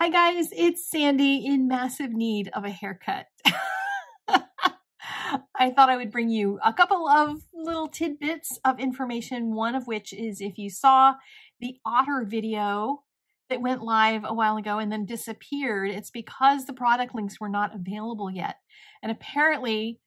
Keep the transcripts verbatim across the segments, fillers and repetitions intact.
Hi guys, it's Sandy in massive need of a haircut. I thought I would bring you a couple of little tidbits of information, one of which is if you saw the otter video that went live a while ago and then disappeared, it's because the product links were not available yet. And apparently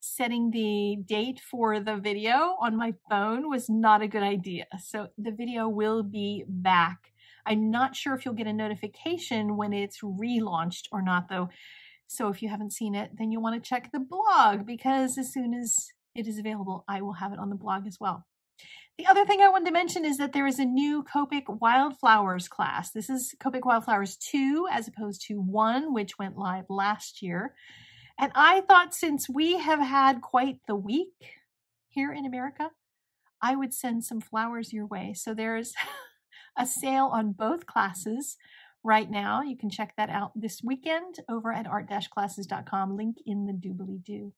setting the date for the video on my phone was not a good idea. So the video will be back. I'm not sure if you'll get a notification when it's relaunched or not, though. So if you haven't seen it, then you'll want to check the blog, because as soon as it is available, I will have it on the blog as well. The other thing I wanted to mention is that there is a new Copic Wildflowers class. This is Copic Wildflowers two as opposed to one, which went live last year. And I thought, since we have had quite the week here in America, I would send some flowers your way. So there's a sale on both classes right now. You can check that out this weekend over at art dash classes dot com. Link in the doobly-doo.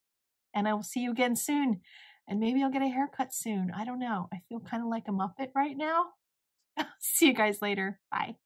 And I will see you again soon. And maybe I'll get a haircut soon. I don't know. I feel kind of like a Muppet right now. See you guys later. Bye.